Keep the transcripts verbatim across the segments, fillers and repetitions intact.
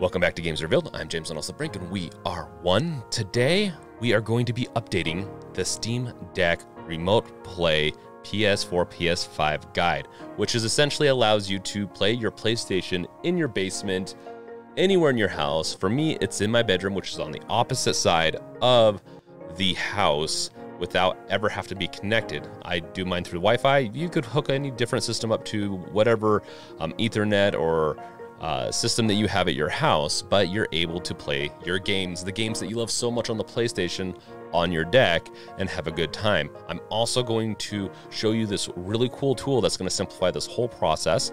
Welcome back to Games Revealed. I'm James and also Brink, and we are one. Today, we are going to be updating the Steam Deck Remote Play P S four P S five guide, which is essentially allows you to play your PlayStation in your basement, anywhere in your house. For me, it's in my bedroom, which is on the opposite side of the house, without ever have to be connected. I do mine through Wi-Fi. You could hook any different system up to whatever um, Ethernet or uh, system that you have at your house, but you're able to play your games, the games that you love so much on the PlayStation, on your deck, and have a good time. I'm also going to show you this really cool tool that's going to simplify this whole process,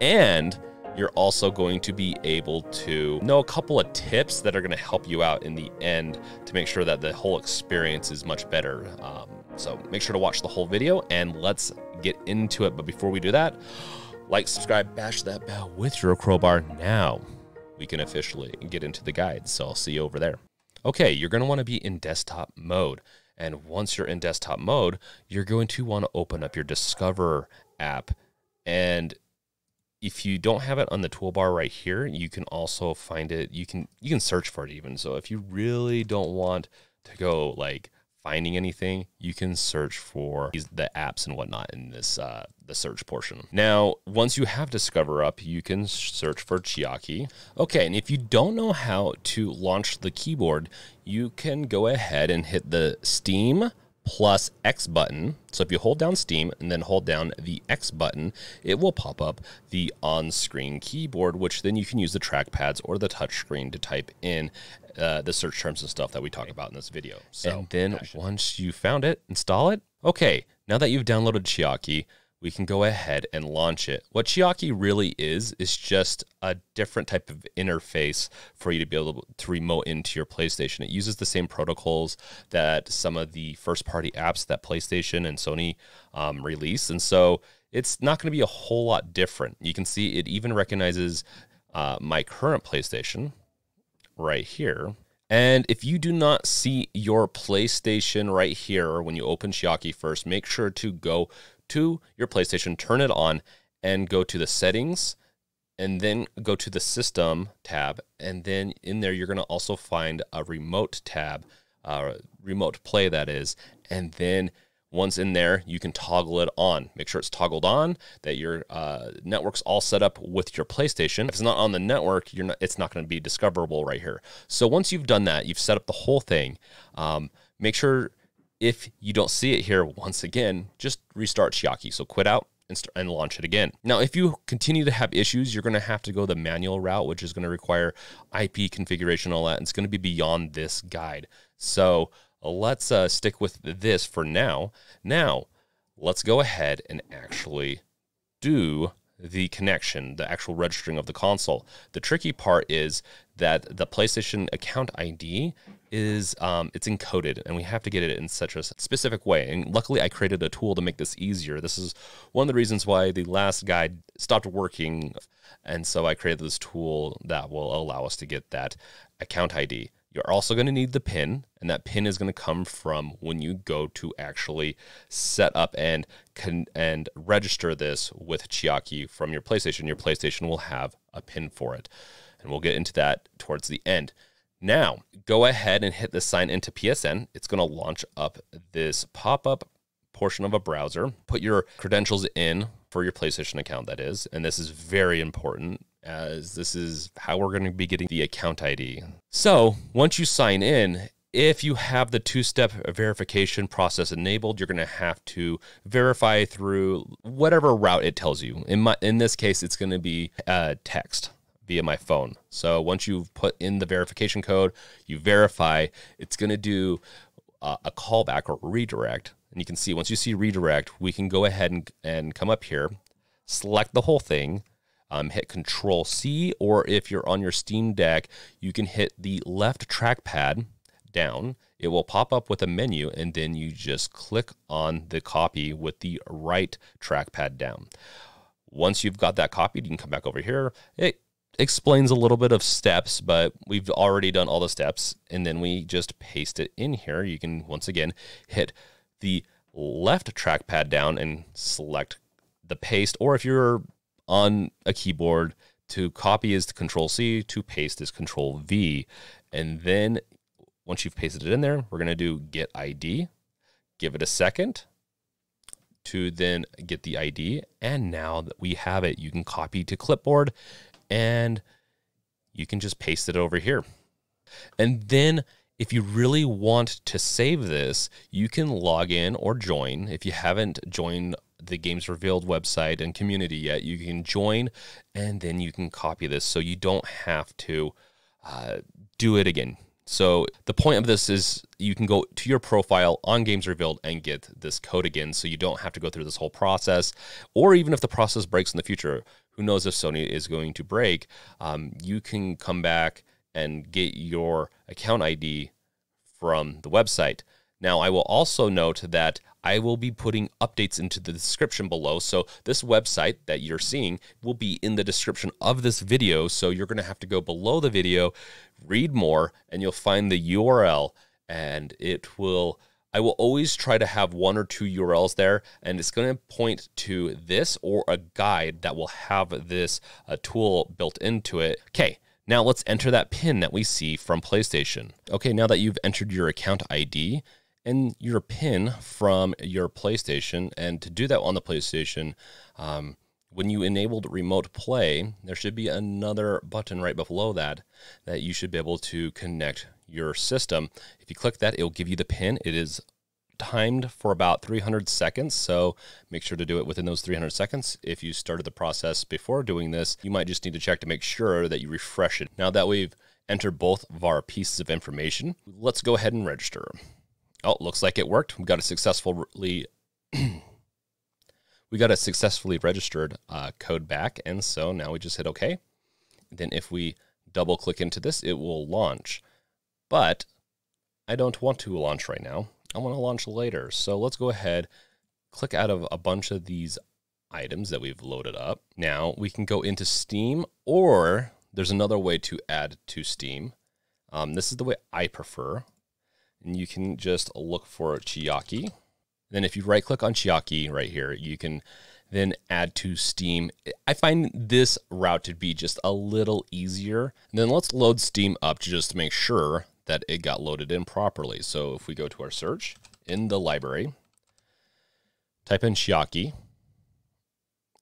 and you're also going to be able to know a couple of tips that are going to help you out in the end to make sure that the whole experience is much better. Um, so make sure to watch the whole video and let's get into it. But before we do that, like, subscribe, bash that bell with your crowbar. Now we can officially get into the guide. So I'll see you over there. Okay, you're going to want to be in desktop mode. And once you're in desktop mode, you're going to want to open up your Discover app. And if you don't have it on the toolbar right here, you can also find it. You can you can search for it even. So if you really don't want to go like finding anything, you can search for the apps and whatnot in this uh, the search portion. Now, once you have Discover up, you can search for Chiaki. Okay, and if you don't know how to launch the keyboard, you can go ahead and hit the Steam plus X button. So if you hold down Steam and then hold down the X button, it will pop up the on-screen keyboard, which then you can use the trackpads or the touchscreen to type in uh, the search terms and stuff that we talk about in this video. So, and then passion. Once you found it, install it. Okay, now that you've downloaded Chiaki, we can go ahead and launch it. What Chiaki really is, is just a different type of interface for you to be able to remote into your PlayStation. It uses the same protocols that some of the first-party apps that PlayStation and Sony um, release, and so it's not going to be a whole lot different. You can see it even recognizes uh, my current PlayStation right here. And if you do not see your PlayStation right here when you open Chiaki first, make sure to go to your PlayStation, turn it on, and go to the settings, and then go to the system tab, and then in there you're going to also find a remote tab, uh, remote play that is, and then once in there you can toggle it on. Make sure it's toggled on, that your uh, network's all set up with your PlayStation. If it's not on the network, you're not, it's not going to be discoverable right here. So once you've done that, you've set up the whole thing. Um, make sure, if you don't see it here, once again, just restart Chiaki. So quit out and, start and launch it again. Now, if you continue to have issues, you're going to have to go the manual route, which is going to require I P configuration and all that. And it's going to be beyond this guide. So let's uh, stick with this for now. Now, let's go ahead and actually do the connection, the actual registering of the console. The tricky part is that the PlayStation account I D is um, it's encoded, and we have to get it in such a specific way. And luckily, I created a tool to make this easier. This is one of the reasons why the last guide stopped working, and so I created this tool that will allow us to get that account I D. You're also going to need the PIN, and that PIN is going to come from when you go to actually set up and and register this with Chiaki from your PlayStation. Your PlayStation will have a PIN for it, and we'll get into that towards the end. Now, go ahead and hit the sign into P S N. It's going to launch up this pop-up portion of a browser. Put your credentials in for your PlayStation account, that is, and this is very important, as this is how we're going to be getting the account I D. So once you sign in, if you have the two-step verification process enabled, you're going to have to verify through whatever route it tells you. In my, in this case, it's going to be uh, text via my phone. So once you've put in the verification code, you verify, it's going to do uh, a callback or redirect. And you can see, once you see redirect, we can go ahead and, and come up here, select the whole thing, Um, hit Control C, or if you're on your Steam Deck, you can hit the left trackpad down. It will pop up with a menu, and then you just click on the copy with the right trackpad down. Once you've got that copied, you can come back over here. It explains a little bit of steps, but we've already done all the steps, and then we just paste it in here. You can, once again, hit the left trackpad down and select the paste, or if you're on a keyboard, To copy is to Control C, to paste is Control V. And then once you've pasted it in there, we're going to do get I D, give it a second to then get the I D. And now that we have it, you can copy to clipboard and you can just paste it over here. And then if you really want to save this, you can log in or join. If you haven't joined the Games Revealed website and community yet, you can join and then you can copy this so you don't have to uh, do it again. So the point of this is you can go to your profile on Games Revealed and get this code again so you don't have to go through this whole process. Or even if the process breaks in the future, who knows if Sony is going to break, um, you can come back and get your account I D from the website. Now, I will also note that I will be putting updates into the description below. So this website that you're seeing will be in the description of this video. So you're going to have to go below the video, read more, and you'll find the U R L. And it will, I will always try to have one or two U R Ls there. And it's going to point to this or a guide that will have this uh, tool built into it. Okay. Now let's enter that PIN that we see from PlayStation. Okay, now that you've entered your account I D and your PIN from your PlayStation, and to do that on the PlayStation, um, when you enabled remote play, there should be another button right below that that you should be able to connect your system. If you click that, it'll give you the PIN. It is timed for about three hundred seconds, so make sure to do it within those three hundred seconds. If you started the process before doing this, you might just need to check to make sure that you refresh it. Now that we've entered both of our pieces of information, let's go ahead and register. Oh, looks like it worked. We got a successfully we got a successfully registered uh, code back, and so now we just hit OK. Then if we double click into this, it will launch, but I don't want to launch right now. I want to launch later. So let's go ahead, click out of a bunch of these items that we've loaded up. Now we can go into Steam, or there's another way to add to Steam. Um, this is the way I prefer. And you can just look for Chiaki. Then if you right click on Chiaki right here, you can then add to Steam. I find this route to be just a little easier. And then let's load Steam up just to make sure that it got loaded in properly. So if we go to our search in the library, type in Chiaki,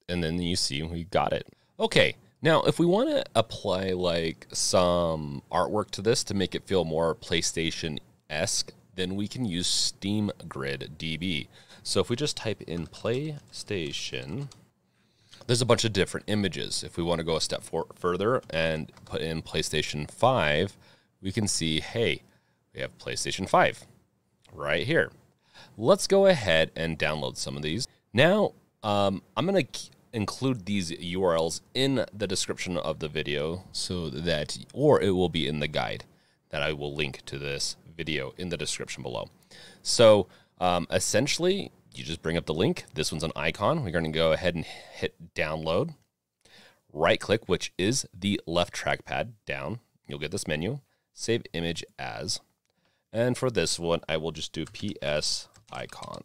and then you see we got it. Okay, now if we want to apply like some artwork to this to make it feel more PlayStation-esque, then we can use Steam Grid D B. So if we just type in PlayStation, there's a bunch of different images. If we want to go a step for further and put in PlayStation five, we can see, hey, we have PlayStation five right here. Let's go ahead and download some of these. Now, um, I'm going to include these U R Ls in the description of the video so that, or it will be in the guide that I will link to this video in the description below. So um, essentially, you just bring up the link. This one's an icon. We're going to go ahead and hit download. Right click, which is the left trackpad down. You'll get this menu. Save image as, and for this one, I will just do P S icon.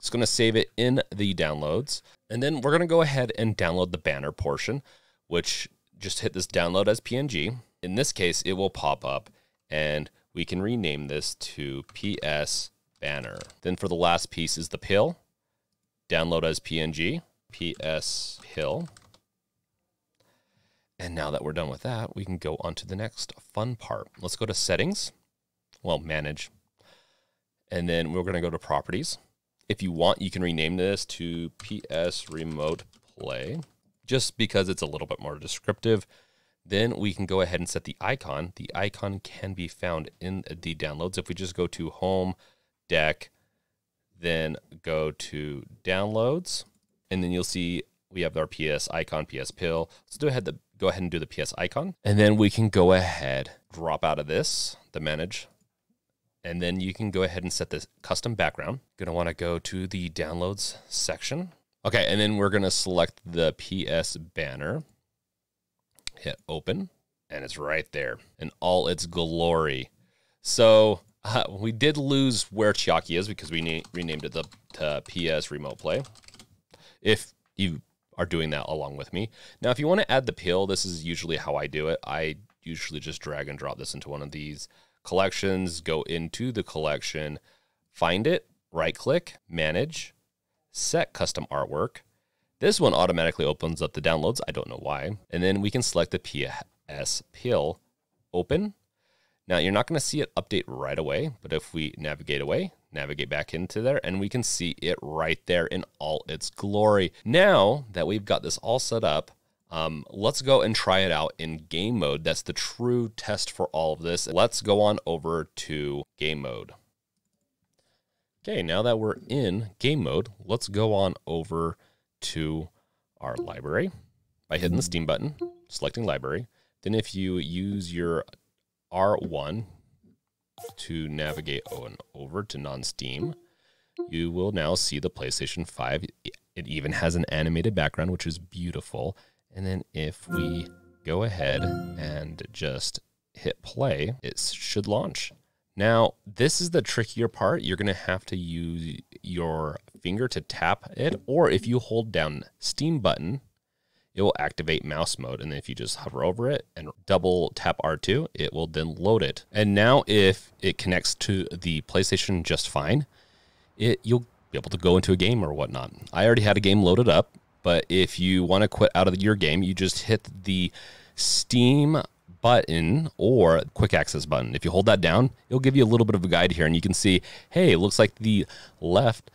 It's going to save it in the downloads, and then we're going to go ahead and download the banner portion, which just hit this download as P N G. In this case, it will pop up, and we can rename this to P S banner. Then for the last piece is the pill, download as P N G, P S pill. And now that we're done with that, we can go on to the next fun part. Let's go to settings, well, manage, and then we're going to go to properties. If you want, you can rename this to P S Remote Play, just because it's a little bit more descriptive. Then we can go ahead and set the icon. The icon can be found in the downloads. If we just go to Home, Deck, then go to Downloads, and then you'll see we have our P S icon, P S pill. Let's go ahead the Go ahead and do the P S icon, and then we can go ahead, drop out of this, the manage, and then you can go ahead and set this custom background. Gonna want to go to the downloads section. Okay, and then we're gonna select the P S banner, hit open, and it's right there in all its glory. So uh, we did lose where Chiaki is because we renamed it the to P S Remote Play. If you are doing that along with me. Now, if you want to add the pill, this is usually how I do it. I usually just drag and drop this into one of these collections, go into the collection, find it, right-click, manage, set custom artwork. This one automatically opens up the downloads. I don't know why. And then we can select the P S pill, open. Now, you're not going to see it update right away, but if we navigate away, navigate back into there, and we can see it right there in all its glory. Now that we've got this all set up, um, let's go and try it out in game mode. That's the true test for all of this. Let's go on over to game mode. Okay, now that we're in game mode, let's go on over to our library by hitting the Steam button, selecting library. Then if you use your R one to navigate on over to non-Steam, you will now see the PlayStation five. It even has an animated background, which is beautiful. And then if we go ahead and just hit play, it should launch. Now, this is the trickier part. You're going to have to use your finger to tap it, or if you hold down Steam button, it will activate mouse mode. And if you just hover over it and double tap R two, it will then load it. And now if it connects to the PlayStation just fine, it you'll be able to go into a game or whatnot. I already had a game loaded up, but if you want to quit out of your game, you just hit the Steam button or quick access button. If you hold that down, it'll give you a little bit of a guide here, and you can see, hey, it looks like the left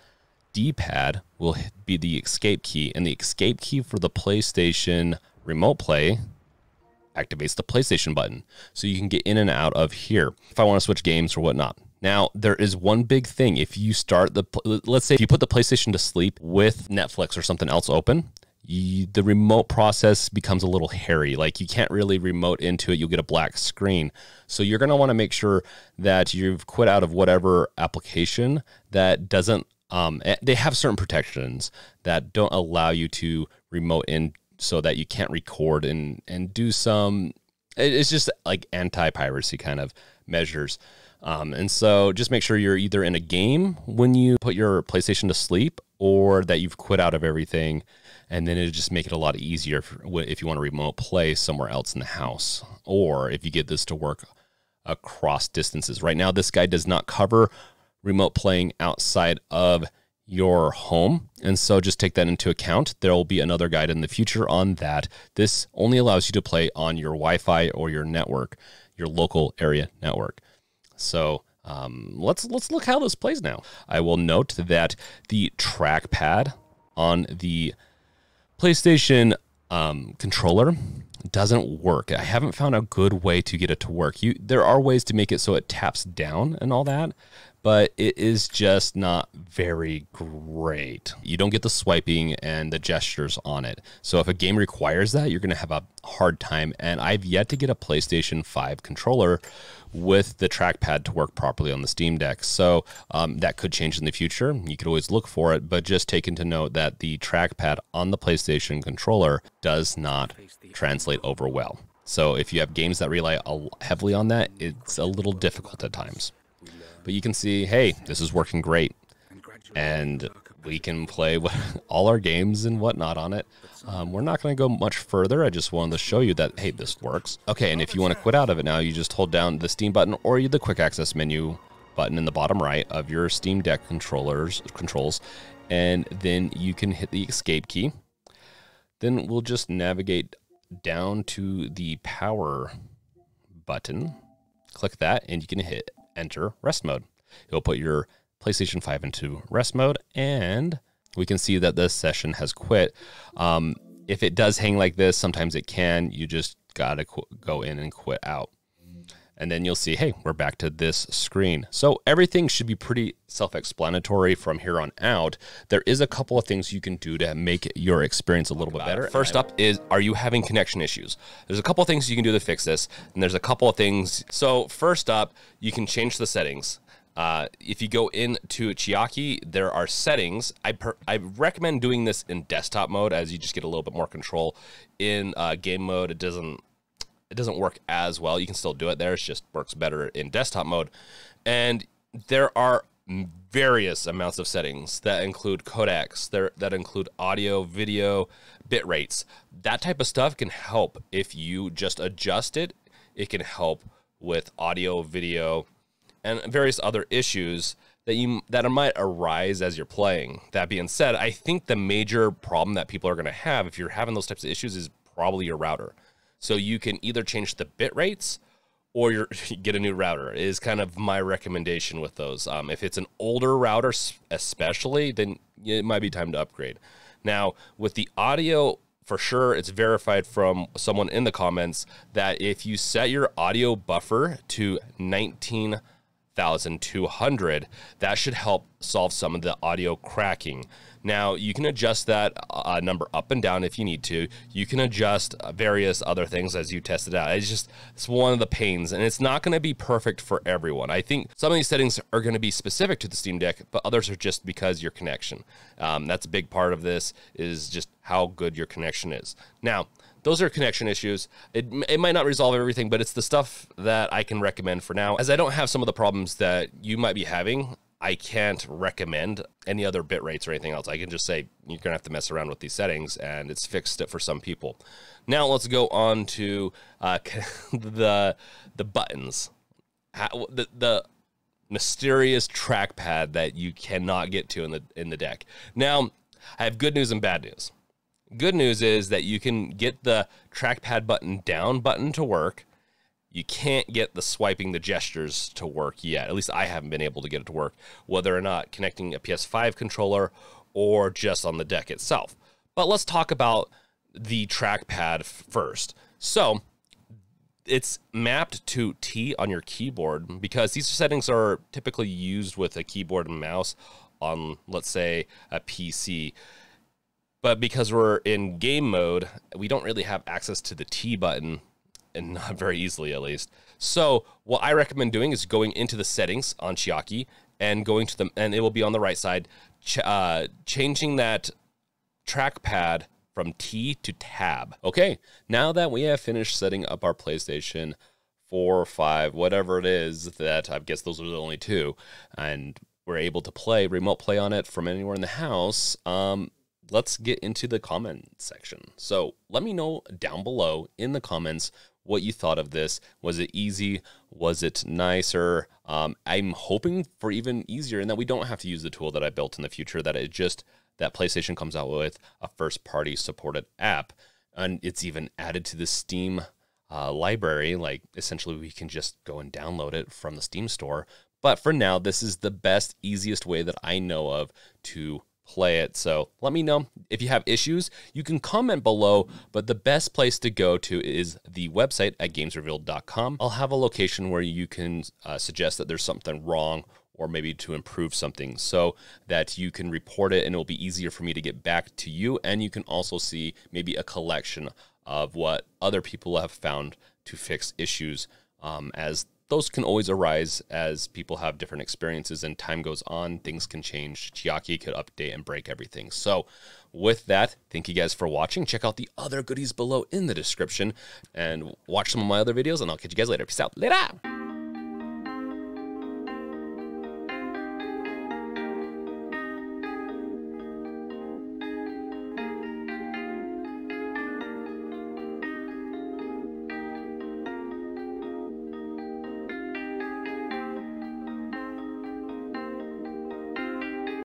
D-pad will be the escape key, and the escape key for the PlayStation remote play activates the PlayStation button, so you can get in and out of here if I want to switch games or whatnot. Now, there is one big thing. If you start the, let's say if you put the PlayStation to sleep with Netflix or something else open, you, the remote process becomes a little hairy. Like, you can't really remote into it. You'll get a black screen. So you're going to want to make sure that you've quit out of whatever application that doesn't Um, they have certain protections that don't allow you to remote in, so that you can't record and, and do some, it's just like anti-piracy kind of measures. Um, and so just make sure you're either in a game when you put your PlayStation to sleep, or that you've quit out of everything. And then it'll just make it a lot easier for, if you want to remote play somewhere else in the house, or if you get this to work across distances. Right now, this guy does not cover remote playing outside of your home. And so just take that into account. There will be another guide in the future on that. This only allows you to play on your Wi-Fi or your network, your local area network. So um, let's, let's look how this plays now. I will note that the trackpad on the PlayStation um, controller doesn't work. I haven't found a good way to get it to work. You, there are ways to make it so it taps down and all that, but it is just not very great. You don't get the swiping and the gestures on it. So if a game requires that, you're going to have a hard time. And I've yet to get a PlayStation five controller with the trackpad to work properly on the Steam Deck. So um, that could change in the future. You could always look for it, but just take into note that the trackpad on the PlayStation controller does not translate over well. So if you have games that rely heavily on that, it's a little difficult at times. But you can see, hey, this is working great, and we can play all our games and whatnot on it. Um, we're not going to go much further. I just wanted to show you that, hey, this works. Okay, and if you want to quit out of it now, you just hold down the Steam button or the quick access menu button in the bottom right of your Steam Deck controllers controls, and then you can hit the escape key. Then we'll just navigate down to the power button, click that, and you can hit enter rest mode. It'll put your PlayStation five into rest mode, and we can see that this session has quit. Um, if it does hang like this, sometimes it can. You just gotta go in and quit out. And then you'll see, hey, we're back to this screen. So everything should be pretty self-explanatory from here on out. There is a couple of things you can do to make your experience a little bit better. First up is, are you having connection issues? There's a couple of things you can do to fix this, and there's a couple of things. So first up, you can change the settings. Uh, if you go into Chiaki, there are settings. I, per I recommend doing this in desktop mode, as you just get a little bit more control. In uh, game mode, it doesn't It doesn't work as well. You can still do it there. It just works better in desktop mode. And there are various amounts of settings that include codecs, that include audio, video, bit rates. That type of stuff can help if you just adjust it. It can help with audio, video, and various other issues that you that might arise as you're playing. That being said, I think the major problem that people are going to have if you're having those types of issues is probably your router. So you can either change the bit rates, or you get a new router is kind of my recommendation with those. Um, if it's an older router, especially, then it might be time to upgrade. Now, with the audio, for sure, it's verified from someone in the comments that if you set your audio buffer to nineteen thousand two hundred, that should help solve some of the audio cracking. Now, you can adjust that uh, number up and down if you need to. You can adjust uh, various other things as you test it out. It's just, it's one of the pains, and it's not going to be perfect for everyone. I think some of these settings are going to be specific to the Steam Deck, but others are just because your connection. Um, that's a big part of this, is just how good your connection is. Now, those are connection issues. It, it might not resolve everything, but it's the stuff that I can recommend for now. As I don't have some of the problems that you might be having, I can't recommend any other bit rates or anything else. I can just say you're gonna have to mess around with these settings, and it's fixed it for some people. Now let's go on to uh, the the buttons, How, the the mysterious trackpad that you cannot get to in the in the deck. Now I have good news and bad news. Good news is that you can get the trackpad button down button to work. You can't get the swiping, the gestures to work yet. At least I haven't been able to get it to work, whether or not connecting a P S five controller or just on the deck itself. But let's talk about the trackpad first. So it's mapped to T on your keyboard, because these settings are typically used with a keyboard and mouse on, let's say, a P C. But because we're in game mode, we don't really have access to the T button, and not very easily at least. So what I recommend doing is going into the settings on Chiaki and going to them, and it will be on the right side, ch uh, changing that trackpad from T to tab. Okay, now that we have finished setting up our PlayStation four or five, whatever it is that, I guess those are the only two, and we're able to play, remote play on it from anywhere in the house, um, let's get into the comment section. So let me know down below in the comments what you thought of this. Was it easy? Was it nicer? Um, I'm hoping for even easier, and that we don't have to use the tool that I built in the future, that it just, that PlayStation comes out with a first party supported app, and it's even added to the Steam uh, library. Like essentially we can just go and download it from the Steam store. But for now, this is the best, easiest way that I know of to play it. So let me know if you have issues. You can comment below, but the best place to go to is the website at games revealed dot com. I'll have a location where you can uh, suggest that there's something wrong, or maybe to improve something, so that you can report it, and it'll be easier for me to get back to you. And you can also see maybe a collection of what other people have found to fix issues, um, as those can always arise as people have different experiences and time goes on. Things can change. Chiaki could update and break everything. So with that, thank you guys for watching. Check out the other goodies below in the description, and watch some of my other videos, and I'll catch you guys later. Peace out. Later.